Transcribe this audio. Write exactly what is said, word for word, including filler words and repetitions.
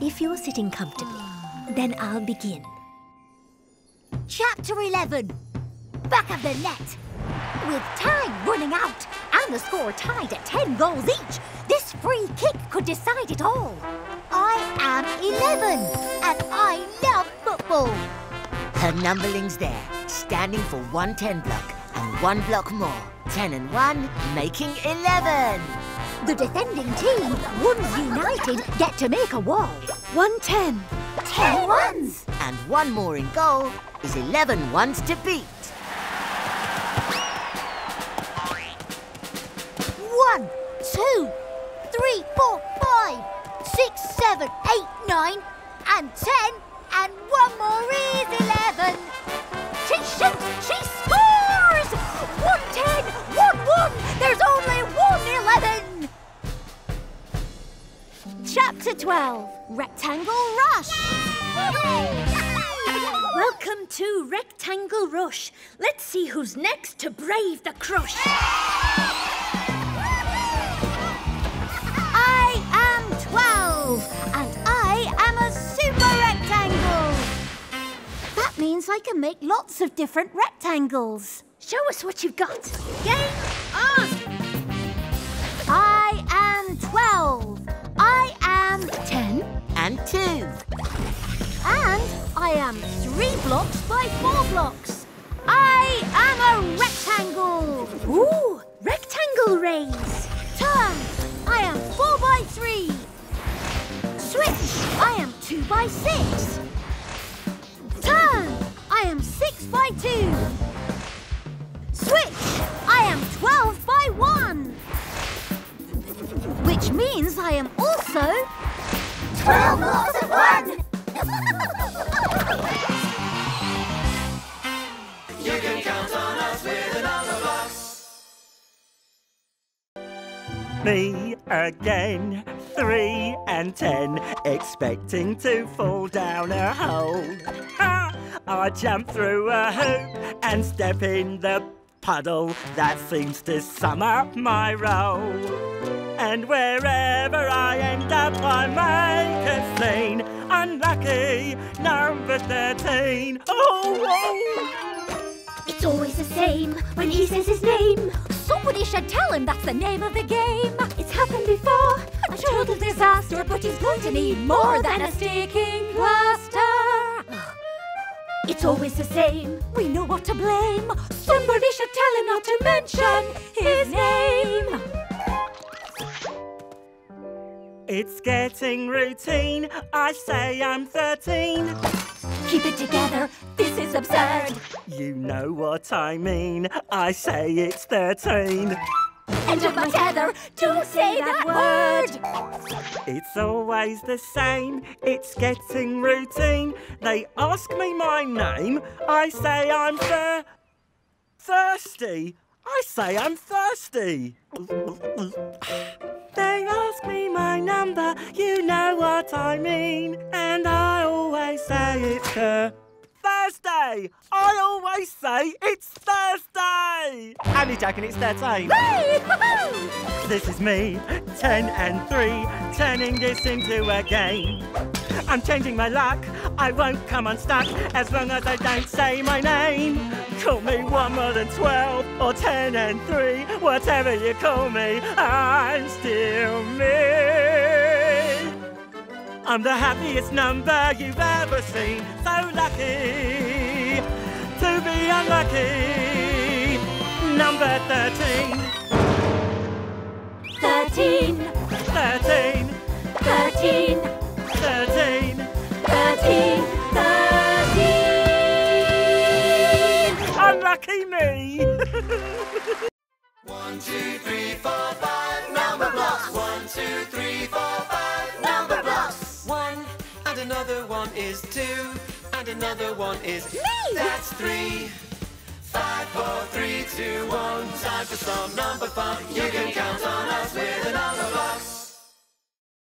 If you're sitting comfortably, then I'll begin. Chapter eleven. Back of the net. With time running out and the score tied at ten goals each, this free kick could decide it all. I am eleven and I love football. Her numberling's there, standing for one ten block and one block more. Ten and one, making eleven. The defending team, ones united, get to make a wall. One ten. Ten ones. And one more in goal is eleven ones to beat. One, two, three, four, five, six, seven, eight, nine, and ten, and one more is eleven. She shoots, she scores! One ten, one one, there's only one eleven. Chapter twelve, Rectangle Rush. Welcome to Rectangle Rush. Let's see who's next to brave the crush. I can make lots of different rectangles. Show us what you've got. Game on! I am twelve. I am ten. And two. And I am three blocks by four blocks. I am a rectangle. Ooh, rectangle raise. Turn. I am four by three. Switch. I am two by six. Turn. I am six by two. Switch! I am twelve by one. Which means I am also twelve lots of one! You can count on us with the number blocks. Me again, three and ten, expecting to fall down a hole. Ha! I jump through a hoop and step in the puddle. That seems to sum up my role. And wherever I end up, I make a scene. Unlucky, number thirteen. Oh, oh! It's always the same when he says his name. Somebody should tell him that's the name of the game. It's happened before, a total disaster, but he's going to need more than a sticking plaster. It's always the same, we know what to blame. Somebody should tell him not to mention his name. It's getting routine, I say I'm thirteen. Keep it together, this is absurd. You know what I mean, I say it's thirteen. End of my tether, don't say that word! It's always the same, it's getting routine. They ask me my name, I say I'm thir... thirsty. I say I'm thirsty. They ask me my number, you know what I mean. And I always say it's thir... Thursday! I always say it's Thursday! Andy Jack and it's thirteen. This is me, ten and three, turning this into a game. I'm changing my luck, I won't come unstuck as long as I don't say my name. Call me one more than twelve or ten and three, whatever you call me, I'm still me. I'm the happiest number you've ever seen. So lucky to be unlucky. Number thirteen. Thirteen. Thirteen. Thirteen. Thirteen. Thirteen. Thirteen. Unlucky me. One, two, three, four, five. Number blocks. One, two, three, four, five. Number blocks. One, and another one is two, and another one is me! That's three. Five, four, three, two, one. Time for some number fun. You can count on us with the number blocks.